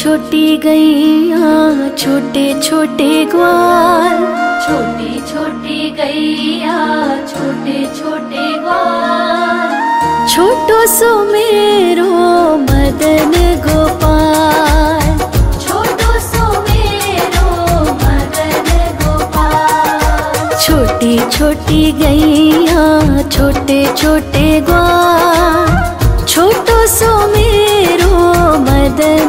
छोटी गैया छोटे छोटे ग्वाल। छोटी छोटी गैया छोटे छोटे ग्वाल। छोटो सो मेरो मदन गोपाल। छोटी छोटी गैया छोटे छोटे ग्वाल। छोटो सो मेरो मदन गोपाल। छोटी छोटी गैया छोटे छोटे ग्वाल। छोटो सो मेरो मदन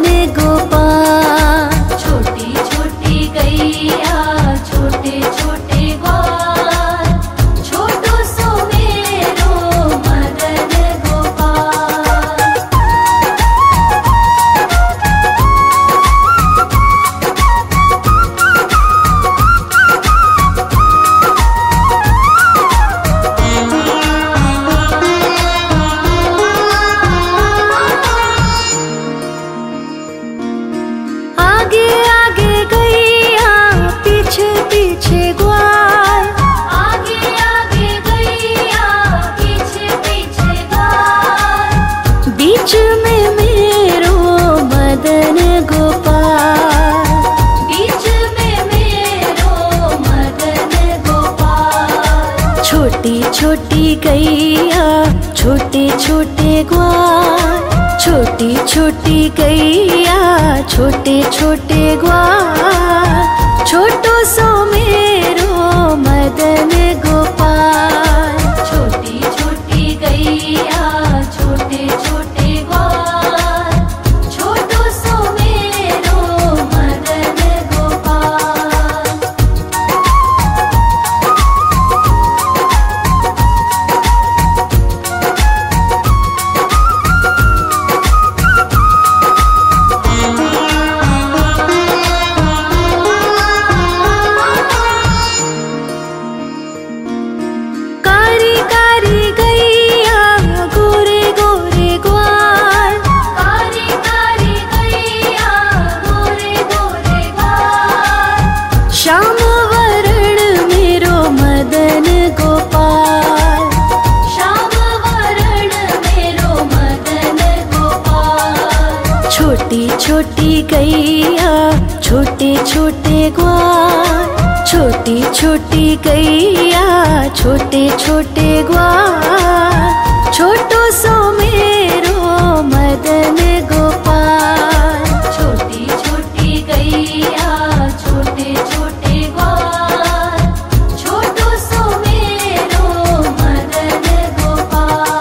छोटी गैया छोटे छोटे ग्वाल। छोटी छोटी गैया छोटे छोटे ग्वाल। छोटो सो मेरो मदन गोपाल। छोटी छोटी गैया छोटे छोटे ग्वाल। छोटो सो मेरो मदन गोपाल।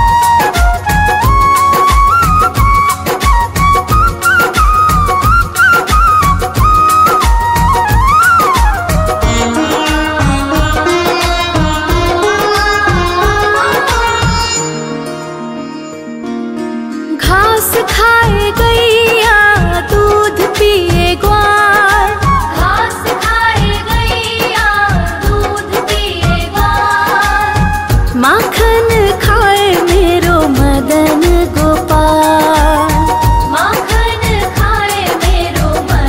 छोटी गैया छोटे छोटे ग्वाल। छोटी छोटी गैया छोटे छोटे ग्वाल। छोटो सो मेरो मदन गोपाल। छोटी छोटी गैया छोटे छोटे ग्वाल। छोटो सो मेरो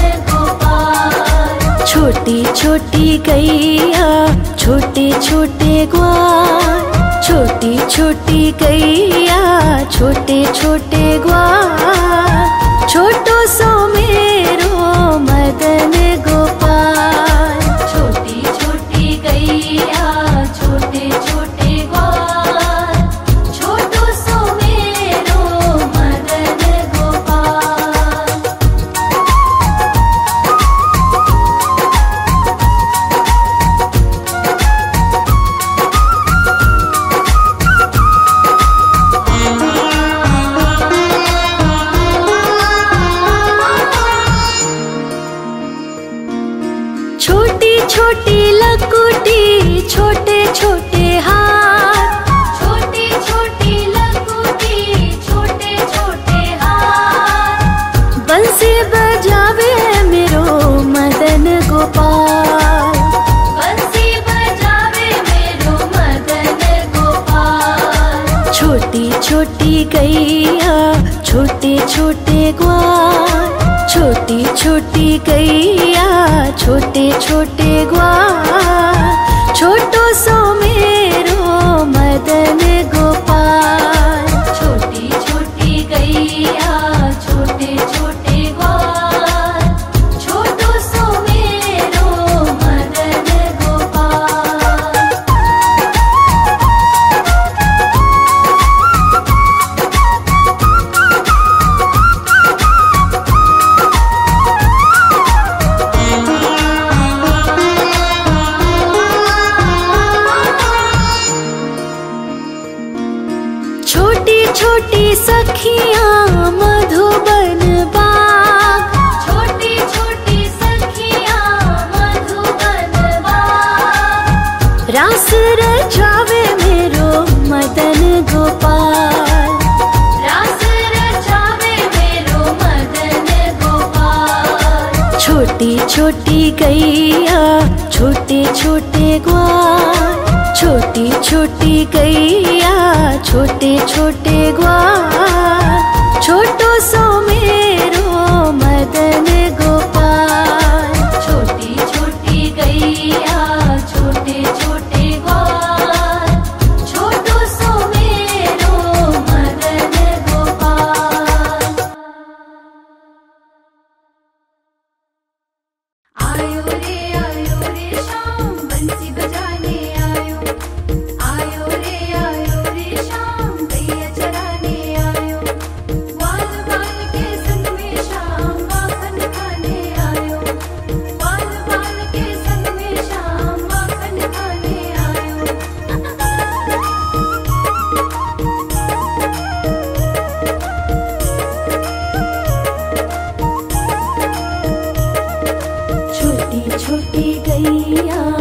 मदन गोपाल। छोटी गैया छोटे छोटे ग्वाल। छोटी छोटी गैया छोटे छोटे ग्वाल। छोटो सो मेरो मदन गोपाल। छोटी छोटी गैया छोटे छोटे ग्वाल। छोटो सो मेरो मदन गोपाल। छोटी छोटी लकुटी छोटे छोटे हाथ। छोटी छोटी लकुटी छोटे छोटे हाथ। बंसी बजावे मेरो मदन गोपाल। बंसी बजावे मेरो मदन गोपाल। छोटी छोटी गैया छोटे छोटे ग्वाल। छोटी छोटी गैया छोटे छोटे ग्वाल। छोटो सो मेरो मदन गोपाल। छोटी छोटी गैया रास रचावे मेरो मदन गोपाल, रास रचावे मेरो मदन गोपाल। छोटी छोटी गैया छोटे छोटे ग्वाल, छोटी छोटी गैया छोटे छोटे ग्वाल। छोटो सो मेरो मदन गोपाल, छोटी छोटी गैया छोटे छोटे ग्वाल। छोटो सो मेरो मदन गोपाल। आयो रे शाम बंसी बजाने आयो, आयो रे शाम गैया चराने आयो। बाल बाल के संग में शाम माखन खाने आयो, बाल बाल के संग में शाम माखन खाने आयो। छोटी छोटी गैया